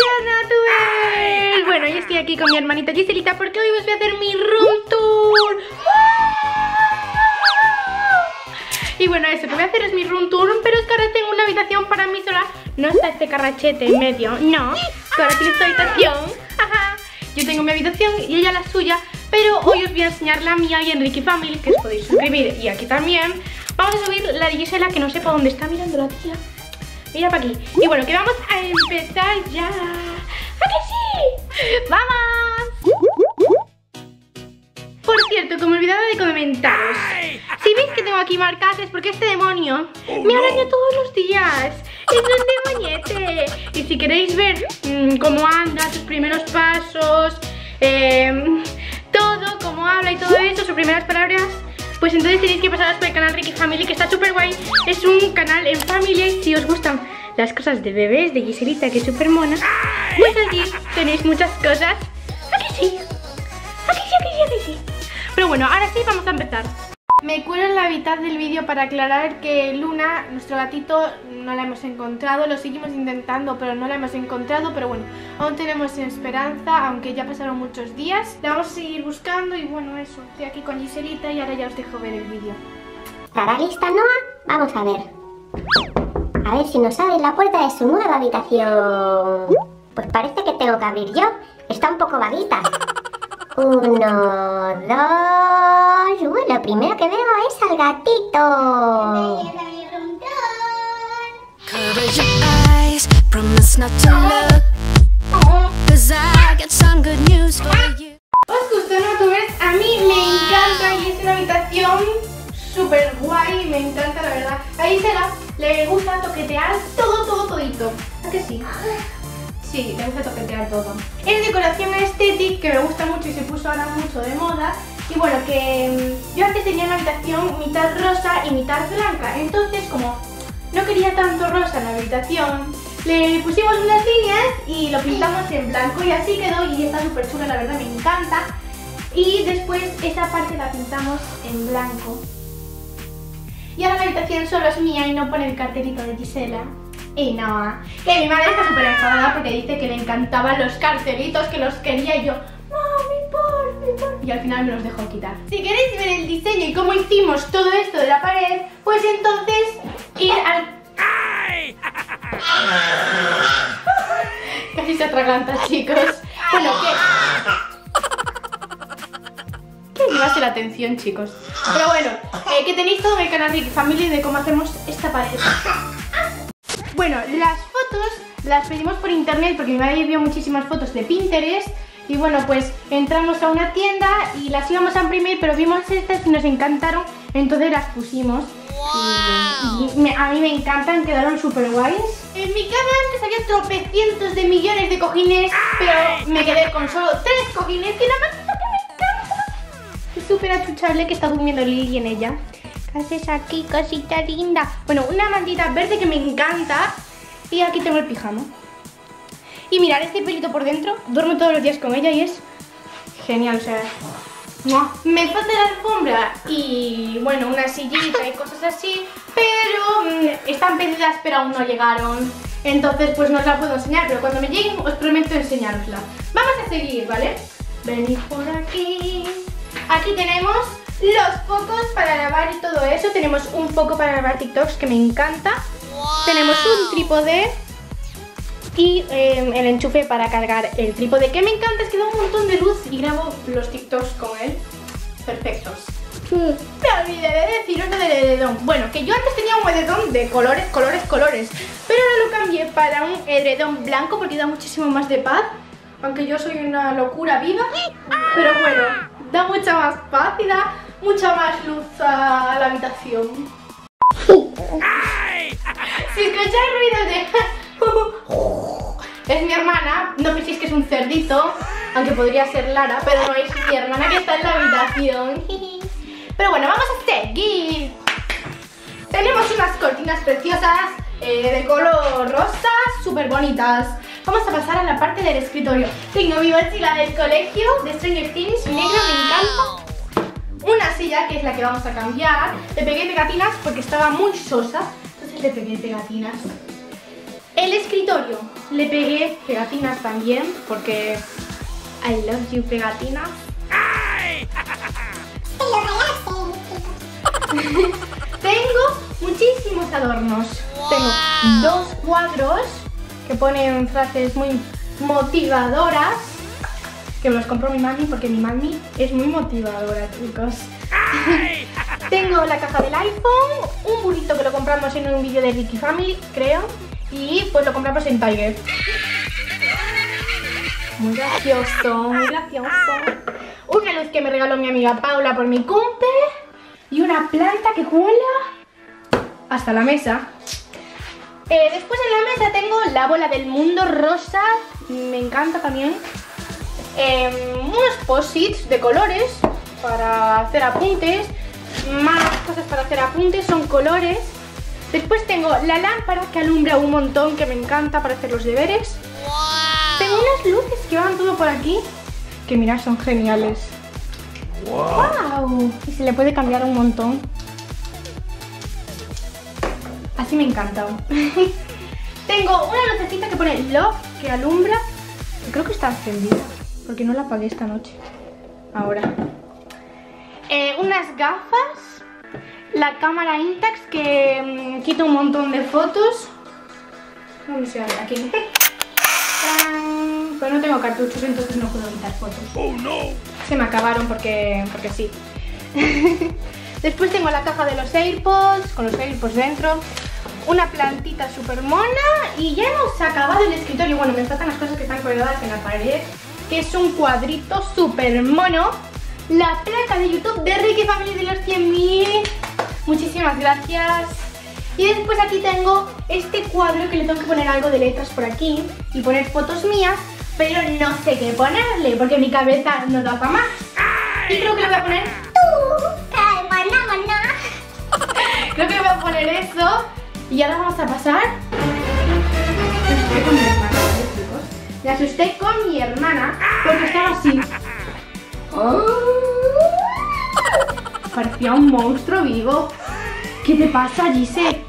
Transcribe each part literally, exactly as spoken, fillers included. vida natural. Bueno, yo estoy aquí con mi hermanita Giselita porque hoy os voy a hacer mi room tour. Y bueno, eso que voy a hacer es mi room tour, pero es que ahora tengo una habitación para mí sola. No está este carrachete en medio, no. Que ahora tiene esta habitación. Ajá. Yo tengo mi habitación y ella la suya, pero hoy os voy a enseñar la mía y en RikiFamily, que os podéis suscribir, y aquí también. Vamos a subir la de Gisela, que no sepa dónde está mirando la tía. Mira para aquí. Y bueno, que vamos a empezar ya. ¡A que sí! ¡Vamos! Por cierto, que me olvidaba de comentaros. Si veis que tengo aquí marcas es porque este demonio me araña todos los días. Es un demoñete. Y si queréis ver mmm, cómo anda, sus primeros pasos, eh, todo, cómo habla y todo eso, sus primeras palabras, pues entonces tenéis que pasaros por el canal RikiFamily, que está súper guay. Es un canal en familia y si os gustan las cosas de bebés, de Giselita, que es súper mona, pues aquí tenéis muchas cosas. Aquí sí, aquí sí, aquí sí, aquí sí. Pero bueno, ahora sí vamos a empezar. Me cuelo en la mitad del vídeo para aclarar que Luna, nuestro gatito, no la hemos encontrado. Lo seguimos intentando, pero no la hemos encontrado. Pero bueno, aún tenemos esperanza, aunque ya pasaron muchos días. La vamos a seguir buscando y bueno, eso. Estoy aquí con Giselita y ahora ya os dejo ver el vídeo. ¿Estará lista Noah? Vamos a ver. A ver si nos abre la puerta de su nueva habitación. Pues parece que tengo que abrir yo. Está un poco vaguita. Uno, dos... Uy, lo primero que veo es al gatito. ¿Os gustó youtubers? A mí me encanta y es una habitación súper guay. Me encanta, la verdad. A Gisela le gusta toquetear todo, todo, todito. ¿A que sí? Sí, le gusta toquetear todo. Es decoración estética, que me gusta mucho y se puso ahora mucho de moda. Y bueno, que yo antes tenía una habitación mitad rosa y mitad blanca. Entonces, como no quería tanto rosa en la habitación, le pusimos unas líneas y lo pintamos en blanco. Y así quedó y está súper chula, la verdad, me encanta. Y después esa parte la pintamos en blanco. Y ahora la habitación solo es mía y no pone el cartelito de Gisela. Y no, que mi madre está súper enfadada porque dice que le encantaban los cartelitos, que los quería y yo, mami, por, por, y al final me los dejó quitar. Si queréis ver el diseño y cómo hicimos todo esto de la pared, pues entonces ir al... ¡Ay! Casi se atraganta, chicos. Bueno, que... que llevase la atención, chicos. Pero bueno, eh, que tenéis todo en el canal RikiFamily de cómo hacemos esta pared. Bueno, las fotos las pedimos por internet porque mi madre vio muchísimas fotos de Pinterest y bueno, pues entramos a una tienda y las íbamos a imprimir, pero vimos estas y nos encantaron, entonces las pusimos. Wow. Y, y me, a mí me encantan, quedaron súper guays. En mi cama me salían tropecientos de millones de cojines, pero me quedé con solo tres cojines y la más que me encanta. Es súper achuchable que está durmiendo Lily en ella. ¿Qué haces aquí, cosita linda? Bueno, una mantita verde que me encanta. Y aquí tengo el pijama. Y mirad este pelito por dentro. Duermo todos los días con ella y es genial, o sea... ¡Mua! Me falta la alfombra y, bueno, una sillita y cosas así. Pero mmm, están pedidas pero aún no llegaron. Entonces pues no os la puedo enseñar, pero cuando me lleguen os prometo enseñárosla. Vamos a seguir, ¿vale? Venid por aquí. Aquí tenemos... los focos para grabar y todo eso. Tenemos un foco para grabar TikToks que me encanta. Wow. Tenemos un trípode y eh, el enchufe para cargar el trípode que me encanta, es que da un montón de luz y grabo los TikToks con él. Perfectos. Mm. Me olvidé de deciros lo del edredón. Bueno, que yo antes tenía un edredón de colores, colores, colores, pero ahora lo cambié para un edredón blanco porque da muchísimo más de paz. Aunque yo soy una locura viva, pero bueno, da mucha más paz y da mucha más luz a la habitación. Si escucháis ruido de... es mi hermana, no penséis que es un cerdito, aunque podría ser Lara, pero no, es mi hermana que está en la habitación. Pero bueno, vamos a seguir. Tenemos unas cortinas preciosas eh, de color rosa, súper bonitas. Vamos a pasar a la parte del escritorio. Tengo mi mochila del colegio de Stranger Things, negro, me encanta. Una silla, que es la que vamos a cambiar. Le pegué pegatinas porque estaba muy sosa, entonces le pegué pegatinas. El escritorio, le pegué pegatinas también, porque I love you pegatinas. Tengo muchísimos adornos. Tengo dos cuadros que ponen frases muy motivadoras, que me los compró mi mami porque mi mami es muy motivadora, chicos. Tengo la caja del iPhone, un burrito que lo compramos en un vídeo de RikiFamily, creo, y pues lo compramos en Tiger. Muy gracioso, muy gracioso. Una luz que me regaló mi amiga Paula por mi cumple y una planta que cuela hasta la mesa. Eh, después en la mesa tengo la bola del mundo rosa, me encanta también. Eh, unos post-its de colores para hacer apuntes, más cosas para hacer apuntes, son colores. Después tengo la lámpara que alumbra un montón, que me encanta para hacer los deberes. Wow. Tengo unas luces que van todo por aquí, que mirad, son geniales. Wow. Wow. Y se le puede cambiar un montón. Así me encanta. Tengo una lucecita que pone Love, que alumbra. Creo que está encendida, porque no la apagué esta noche. Ahora. Eh, unas gafas. La cámara Intax, que mmm, quita un montón de fotos. No sé, aquí. Pues no tengo cartuchos, entonces no puedo quitar fotos. Oh, no. Se me acabaron porque, porque sí. Después tengo la caja de los Airpods, con los Airpods dentro. Una plantita súper mona. Y ya hemos acabado el escritorio. Bueno, me faltan las cosas que están colgadas en la pared, que es un cuadrito súper mono. La placa de YouTube de RikiFamily de los cien mil. Muchísimas gracias. Y después aquí tengo este cuadro que le tengo que poner algo de letras por aquí y poner fotos mías, pero no sé qué ponerle porque mi cabeza no da para más. Y creo que le voy a poner tú, ay, maná, maná. Creo que le voy a poner eso. Y ahora vamos a pasar. Me asusté con mi hermana, ¿eh, chicos? Me asusté con mi hermana porque estaba así. Oh. Parecía un monstruo vivo. ¿Qué te pasa, Gise?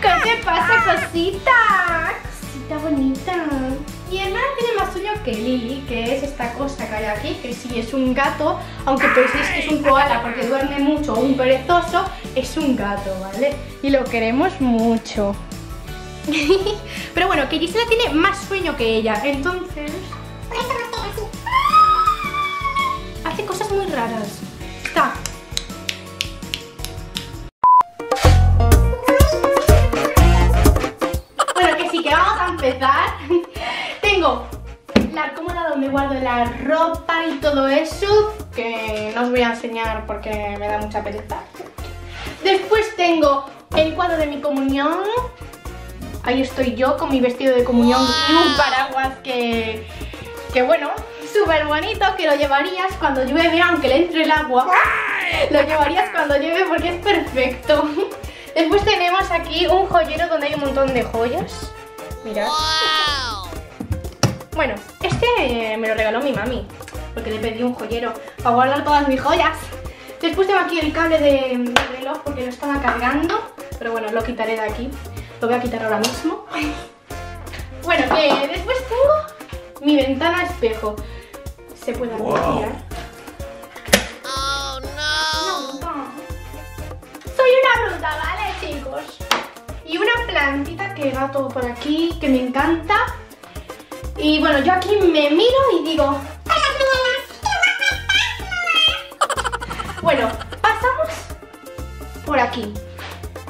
¿Qué te pasa, cosita? Cosita bonita. Mi hermana tiene más sueño que Lily, que es esta cosa que hay aquí, que sí es un gato, aunque penséis que es un koala porque duerme mucho o un perezoso, es un gato, ¿vale? Y lo queremos mucho. Pero bueno, que Gisela tiene más sueño que ella, entonces... Por eso no hace así. Hace cosas muy raras. Está... empezar. Tengo la cómoda donde guardo la ropa y todo eso, que no os voy a enseñar porque me da mucha pereza. Después tengo el cuadro de mi comunión. Ahí estoy yo con mi vestido de comunión y un paraguas que, que bueno, súper bonito, que lo llevarías cuando llueve, aunque le entre el agua. Lo llevarías cuando llueve porque es perfecto. Después tenemos aquí un joyero donde hay un montón de joyas. Mirad. Wow. Bueno, este me lo regaló mi mami, porque le pedí un joyero para guardar todas mis joyas. Después tengo aquí el cable de, de reloj porque lo estaba cargando, pero bueno, lo quitaré de aquí. Lo voy a quitar ahora mismo. Bueno, que después tengo mi ventana espejo. Se puede abrir. Wow. Oh, no. No, no. Soy una bruta, ¿vale, chicos? Y una plantita que va todo por aquí, que me encanta. Y bueno, yo aquí me miro y digo... Bueno, pasamos por aquí.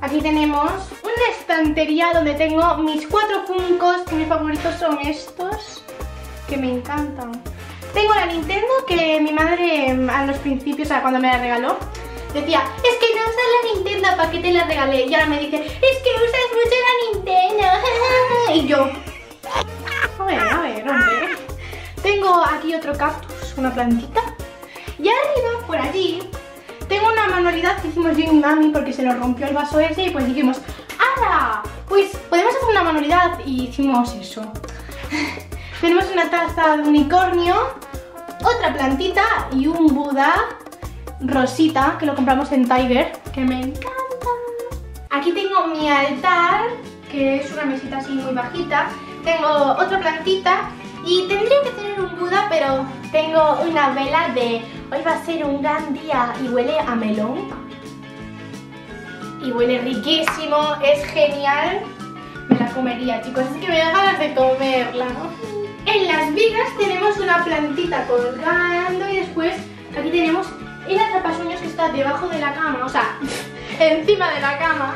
Aquí tenemos una estantería donde tengo mis cuatro Funkos, que mis favoritos son estos, que me encantan. Tengo la Nintendo que mi madre a los principios, o sea, cuando me la regaló, decía, es que no usas la Nintendo, ¿para qué te la regalé? Y ahora me dice, es que usas mucho la Nintendo. Y yo, a ver, a ver, hombre. Tengo aquí otro cactus, una plantita. Y arriba, por allí, tengo una manualidad que hicimos yo y mi mami porque se nos rompió el vaso ese. Y pues dijimos, ¡hala! Pues podemos hacer una manualidad. Y hicimos eso. Tenemos una taza de unicornio, otra plantita y un Buda rosita, que lo compramos en Tiger, que me encanta. Aquí tengo mi altar, que es una mesita así muy bajita. Tengo otra plantita y tendría que tener un Buda, pero tengo una vela de hoy va a ser un gran día y huele a melón. Y huele riquísimo, es genial. Me la comería, chicos, es que me da ganas de comerla, ¿no? En las vigas tenemos una plantita colgando y después aquí tenemos el atrapasueños que está debajo de la cama, o sea, encima de la cama,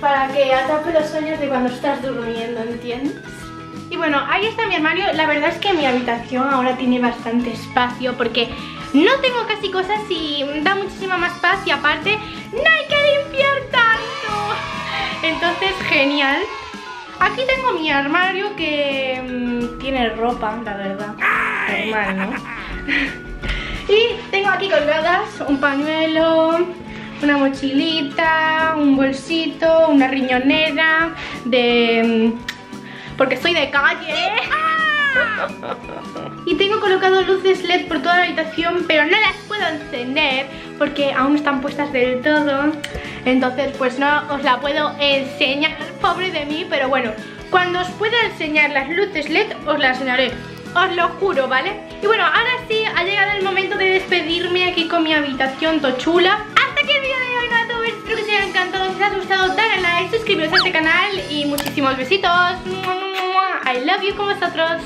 para que atrape los sueños de cuando estás durmiendo, ¿entiendes? Y bueno, ahí está mi armario. La verdad es que mi habitación ahora tiene bastante espacio porque no tengo casi cosas y da muchísima más paz, y aparte no hay que limpiar tanto, entonces genial. Aquí tengo mi armario que mmm, tiene ropa, la verdad, normal, ¿no? Y tengo aquí colgadas un pañuelo, una mochilita, un bolsito, una riñonera de... porque soy de calle. Y tengo colocado luces LED por toda la habitación, pero no las puedo encender porque aún no están puestas del todo. Entonces pues no os la puedo enseñar, pobre de mí, pero bueno, cuando os pueda enseñar las luces LED os las enseñaré, os lo juro, ¿vale? Y bueno, ahora sí ha llegado el momento de despedirme aquí con mi habitación tochula. Hasta aquí el vídeo de hoy, gato. Espero que os haya encantado. Si os ha gustado, dale like, suscribiros a este canal y muchísimos besitos. I love you con vosotros.